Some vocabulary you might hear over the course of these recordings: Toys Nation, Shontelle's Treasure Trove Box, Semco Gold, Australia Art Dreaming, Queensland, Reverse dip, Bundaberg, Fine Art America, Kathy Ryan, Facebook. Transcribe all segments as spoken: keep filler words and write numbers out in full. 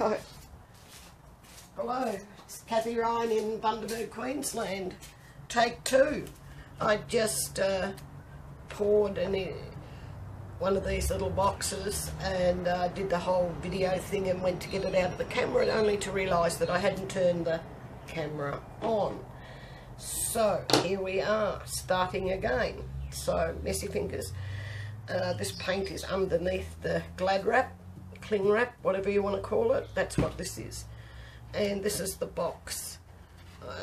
Right. Hello, it's Kathy Ryan in Bundaberg, Queensland. Take two. I just uh, poured in one of these little boxes and uh, did the whole video thing and went to get it out of the camera, only to realise that I hadn't turned the camera on. So here we are, starting again. So messy fingers. Uh, this paint is underneath the glad wrap, cling wrap, whatever you want to call it. That's what this is. And this is the box,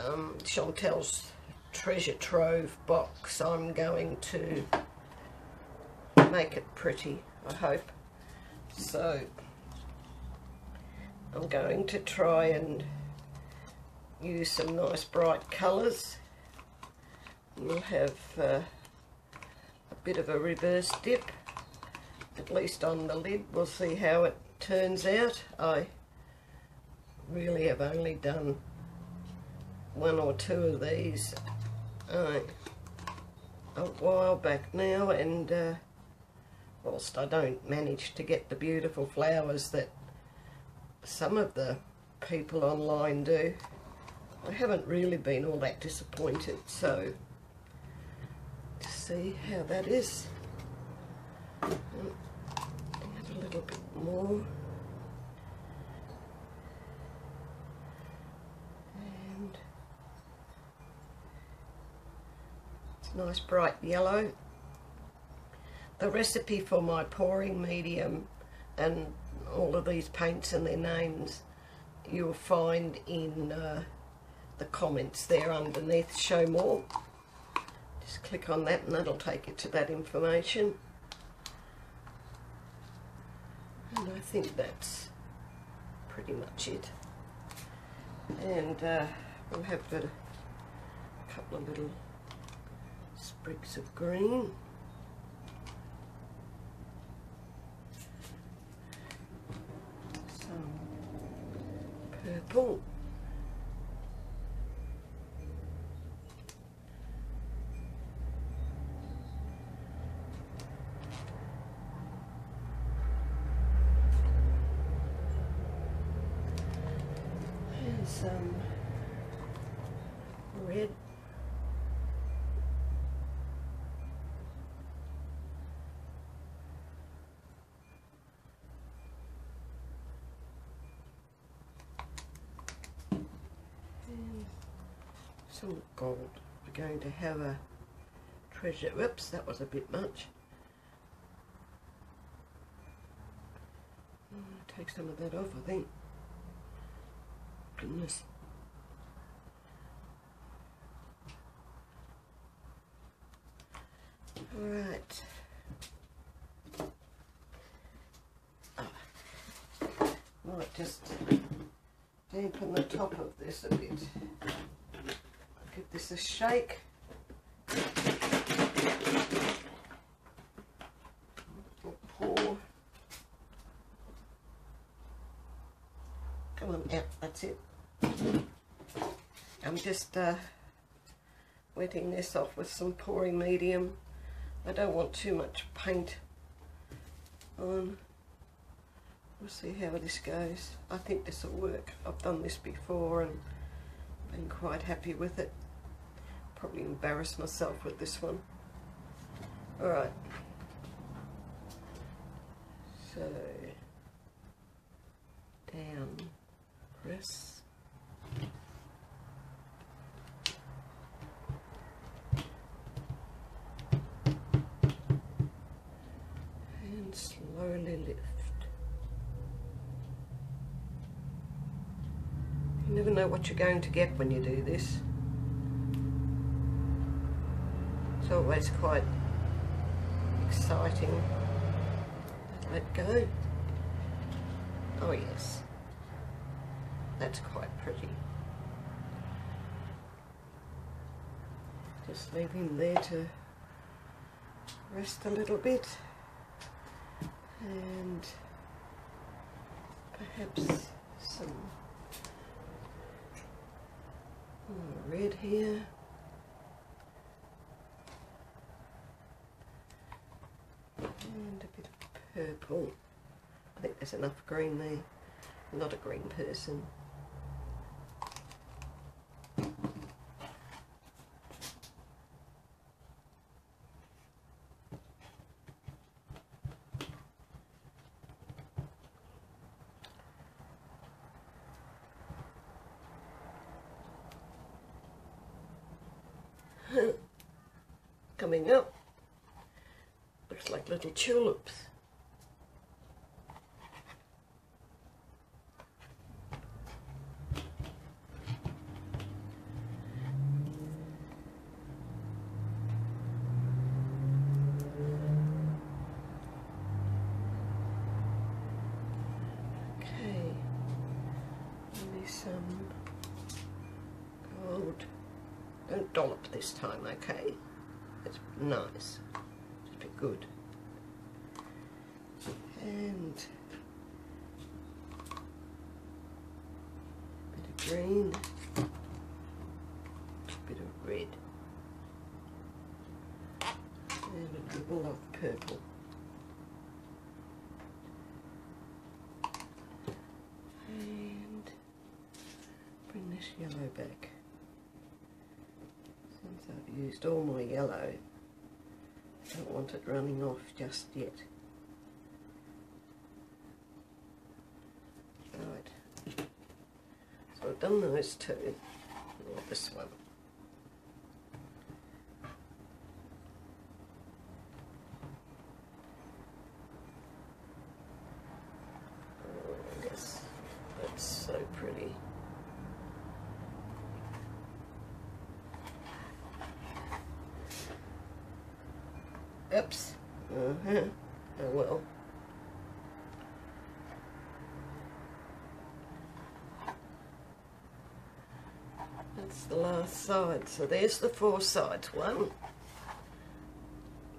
um, Shontelle's Treasure Trove box. I'm going to make it pretty, I hope. So I'm going to try and use some nice bright colours. We'll have uh, a bit of a reverse dip, at least on the lid. We'll see how it turns out. I really have only done one or two of these uh, a while back now, and uh, whilst I don't manage to get the beautiful flowers that some of the people online do, I haven't really been all that disappointed. So to see how that is, and add a little bit more. Nice bright yellow. The recipe for my pouring medium and all of these paints and their names you'll find in uh, the comments there underneath, show more. Just click on that and that'll take you to that information. And I think that's pretty much it. And uh, we'll have got a couple of little sprigs of green. Some purple. And some red. Some gold. We're going to have a treasure. Whoops, that was a bit much. I'll take some of that off, I think. Goodness. Alright. Oh. Might just dampen the top of this a bit. Give this a shake. We'll pour. Come on out, that's it. I'm just uh, wetting this off with some pouring medium. I don't want too much paint on. We'll see how this goes. I think this will work. I've done this before and been quite happy with it. Probably embarrassed myself with this one. Alright. So down, press. And slowly lift. You never know what you're going to get when you do this. It's always quite exciting. Let go. Oh yes, that's quite pretty. Just leave him there to rest a little bit, and perhaps some red here. And a bit of purple. I think there's enough green there. I'm not a green person. Coming up, looks like little tulips. Okay, give me some gold. Don't dollop this time, okay? It's nice, just be good. And a bit of green, a bit of red, and a little of purple. And bring this yellow back. I've used all my yellow. I don't want it running off just yet. Right. So I've done those two. Or this one. Oh, yes, that's so pretty. Oops. Uh-huh. Oh well. That's the last side. So there's the four sides. One,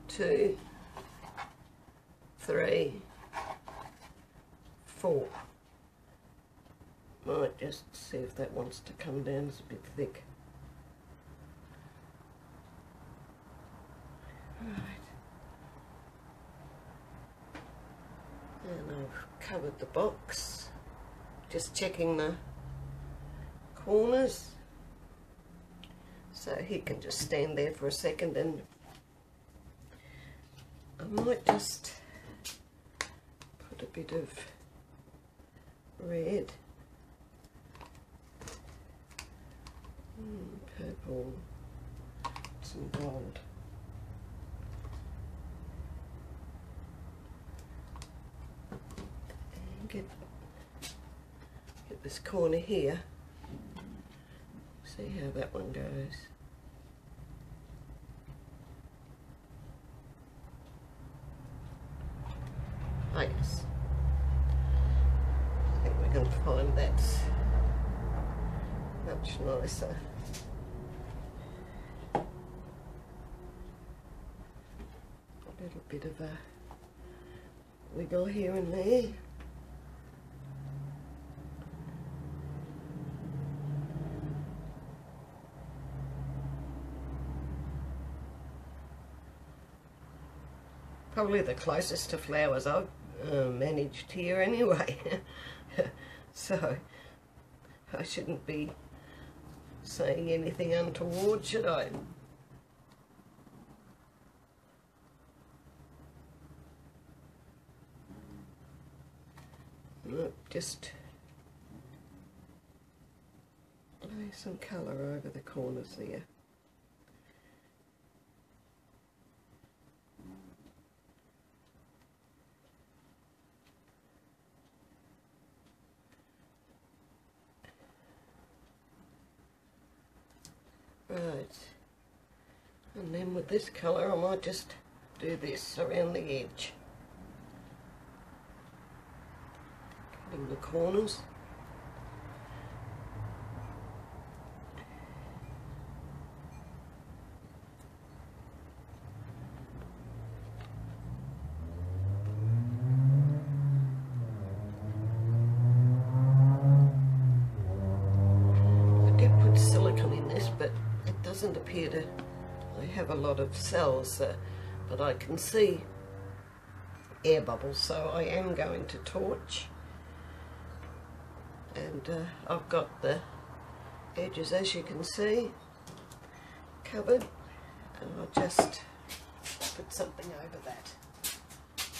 two, three, four. Might just see if that wants to come down. It's a bit thick. Covered the box, just checking the corners, so he can just stand there for a second, and I might just put a bit of red and purple, some gold. Get, get this corner here, see how that one goes. Oh yes, I think we're going to find that much nicer. A little bit of a wiggle here and there. Probably the closest to flowers I've uh, managed here anyway. So I shouldn't be saying anything untoward, should I? Nope, just lay some colour over the corners there. Right, and then with this colour I might just do this around the edge, cutting the corners. I did put silicone in this, but doesn't appear to, I have a lot of cells, uh, but I can see air bubbles, so I am going to torch and uh, I've got the edges, as you can see, covered, and I'll just put something over that.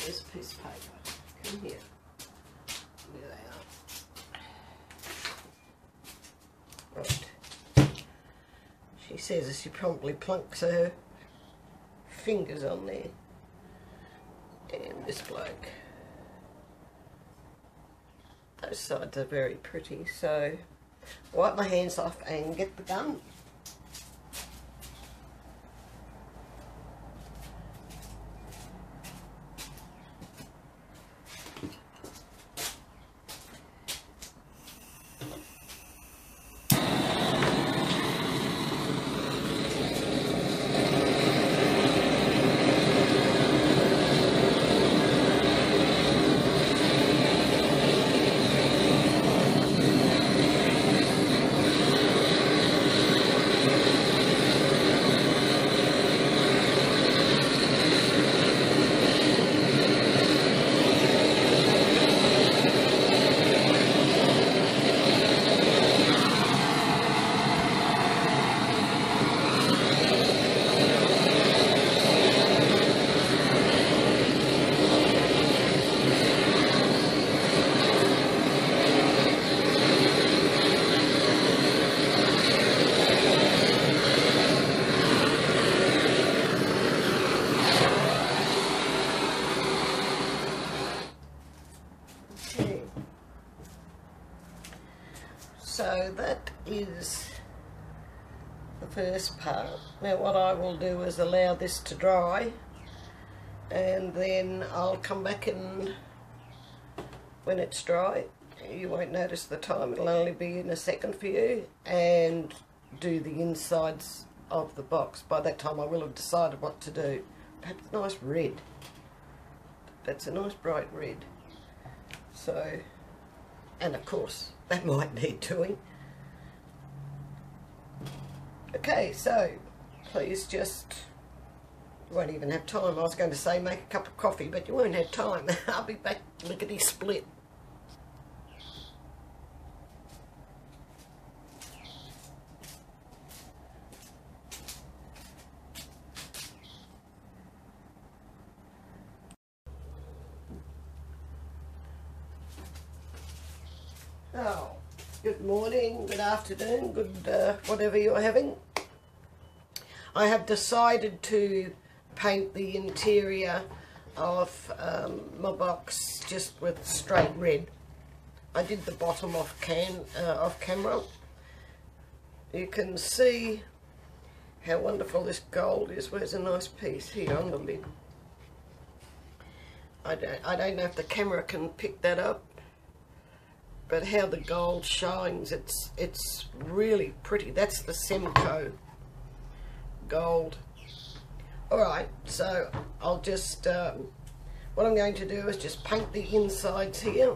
There's a piece of paper. Come here. There they are. Right. She says as she promptly plunks her fingers on there. Damn this bloke. Those sides are very pretty, so wipe my hands off and get the gun. So that is the first part. Now what I will do is allow this to dry, and then I'll come back, and when it's dry you won't notice the time, it'll only be in a second for you, and do the insides of the box. By that time I will have decided what to do. That's a nice red. That's a nice bright red. So, and of course that might need doing. Okay, so please just, you won't even have time. I was going to say make a cup of coffee, but you won't have time. I'll be back lickety split. Oh, good morning, good afternoon, good uh, whatever you're having. I have decided to paint the interior of um, my box just with straight red. I did the bottom off, can, uh, off camera. You can see how wonderful this gold is. Where's a nice piece here on the lid? I don't, I don't know if the camera can pick that up, but how the gold shines, it's it's really pretty. That's the Semco Gold. Alright, so I'll just, um, what I'm going to do is just paint the insides here,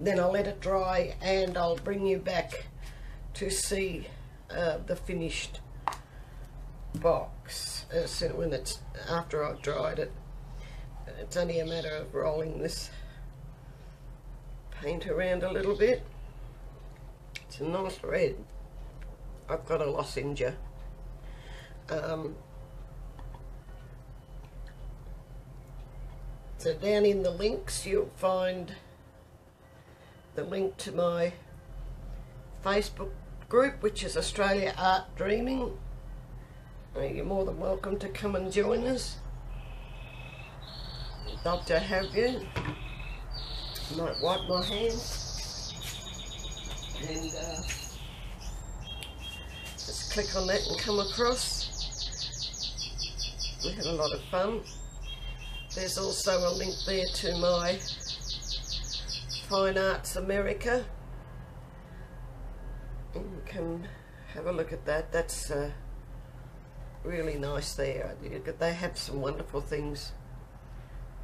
then I'll let it dry, and I'll bring you back to see uh, the finished box as soon, when it's, after I've dried it. It's only a matter of rolling this paint around a little bit. It's a nice red. I've got a lozenger. Um, so down in the links you'll find the link to my Facebook group, which is Australia Art Dreaming. You're more than welcome to come and join us. I'd love to have you. Might wipe my hands and uh, just click on that and come across. We had a lot of fun. There's also a link there to my Fine Arts America. You can have a look at that. That's uh, really nice there. They have some wonderful things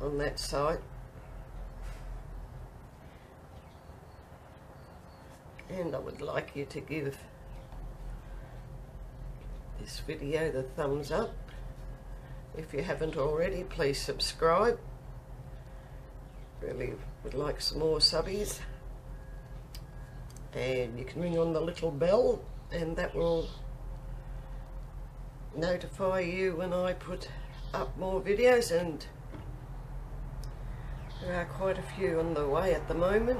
on that site. And I would like you to give this video the thumbs up. If you haven't already, please subscribe. Really would like some more subbies. and you can ring on the little bell and that will notify you when I put up more videos, and there are quite a few on the way at the moment.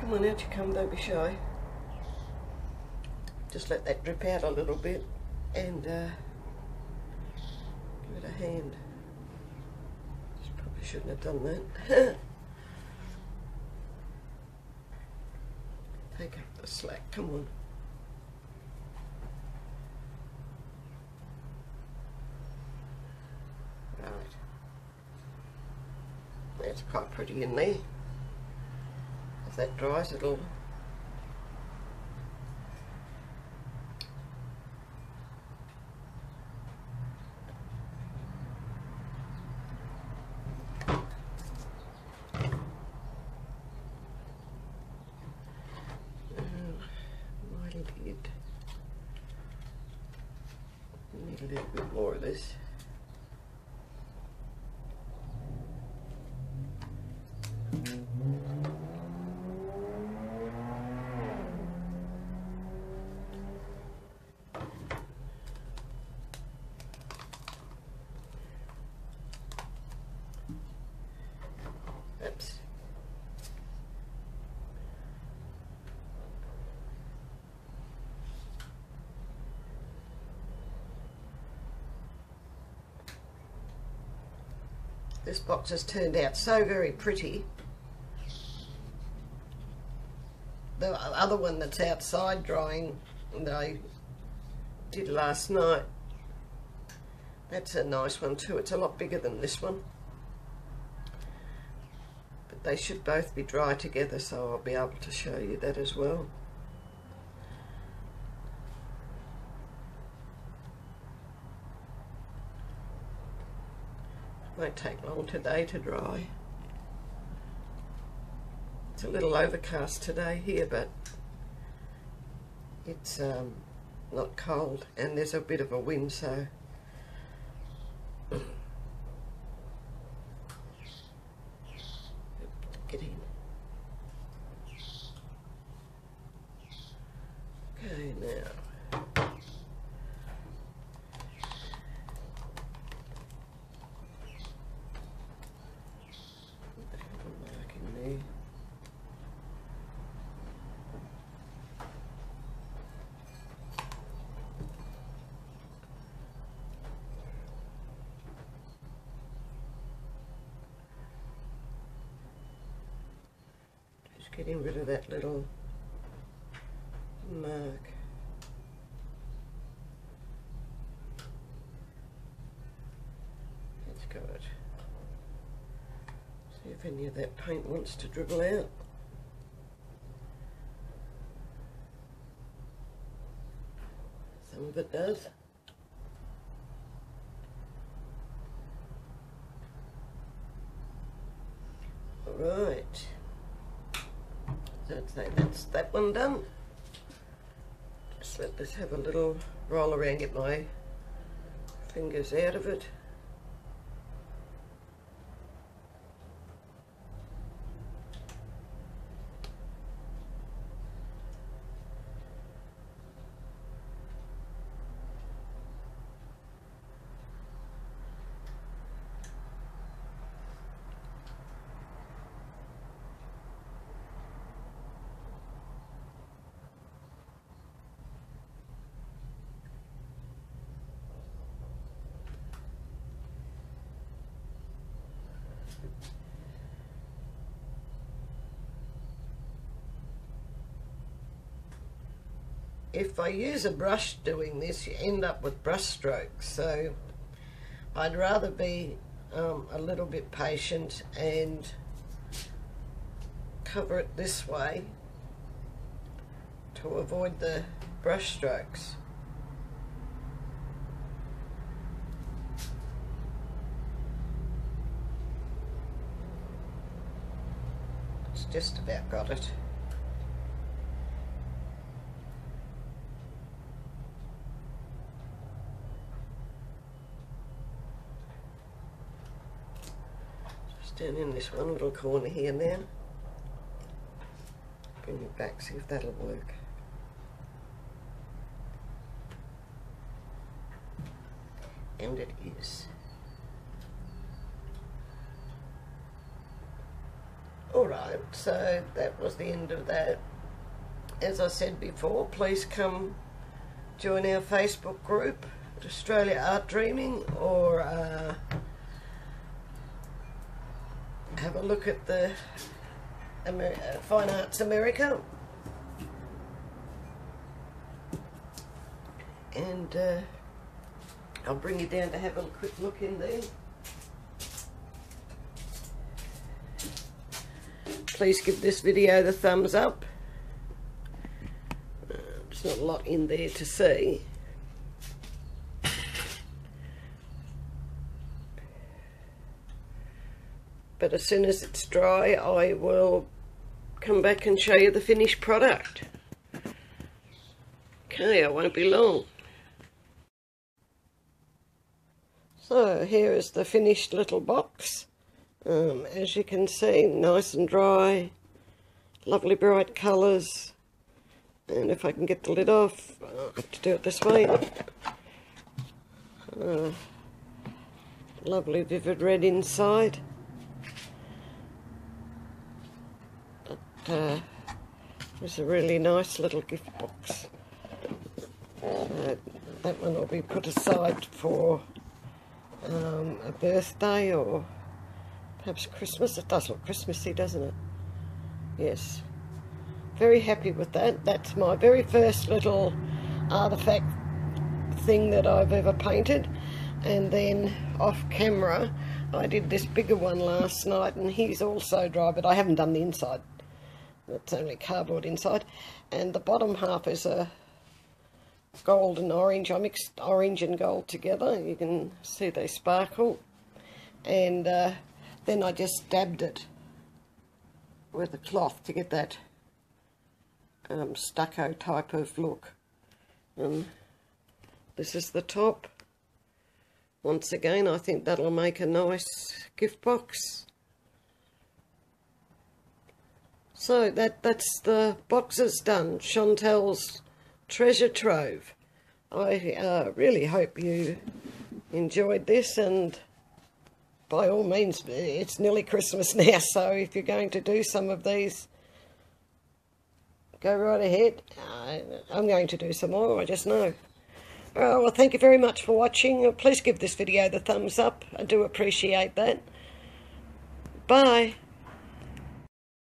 Come on, out you come, don't be shy. Just let that drip out a little bit and uh, give it a hand. Just probably shouldn't have done that. Take up the slack, come on. It's quite pretty in there. If that dries, it'll This box has turned out so very pretty. The other one that's outside drying that I did last night, that's a nice one too. It's a lot bigger than this one. But they should both be dry together, so I'll be able to show you that as well. Won't take long today to dry. It's a little overcast today here, but it's um, not cold, and there's a bit of a wind, so get in. Okay, now. Getting rid of that little mark. That's good. See if any of that paint wants to dribble out. Some of it does. All right. So I'd say that's that one done. Just let this have a little roll around, get my fingers out of it. If I use a brush doing this, you end up with brush strokes, so I'd rather be um, a little bit patient and cover it this way to avoid the brush strokes. It's just about got it. Down in this one little corner here now. it back, see if that'll work. And it is. Alright, so that was the end of that. As I said before, please come join our Facebook group, Australia Art Dreaming, or uh, have a look at the Ameri uh, Fine Arts America. And uh, I'll bring you down to have a quick look in there. Please give this video the thumbs up. Uh, there's not a lot in there to see. But as soon as it's dry, I will come back and show you the finished product. Okay, I won't be long. So here is the finished little box. Um, as you can see, nice and dry, lovely bright colours. And if I can get the lid off, I'll have to do it this way. Uh, lovely vivid red inside. Uh, it was a really nice little gift box. Uh, that one will be put aside for um, a birthday or perhaps Christmas. It does look Christmassy, doesn't it? Yes. Very happy with that. That's my very first little artefact thing that I've ever painted. And then off camera, I did this bigger one last night, and he's also dry, but I haven't done the inside. That's only cardboard inside, and the bottom half is a gold and orange. I mixed orange and gold together. You can see they sparkle. And uh, then I just dabbed it with a cloth to get that um, stucco type of look. Um, this is the top. Once again, I think that'll make a nice gift box. So that, that's the boxes done, Shontelle's Treasure Trove. I uh, really hope you enjoyed this, and by all means, it's nearly Christmas now, so if you're going to do some of these, go right ahead. Uh, I'm going to do some more, I just know. All right, well, thank you very much for watching. Please give this video the thumbs up. I do appreciate that. Bye.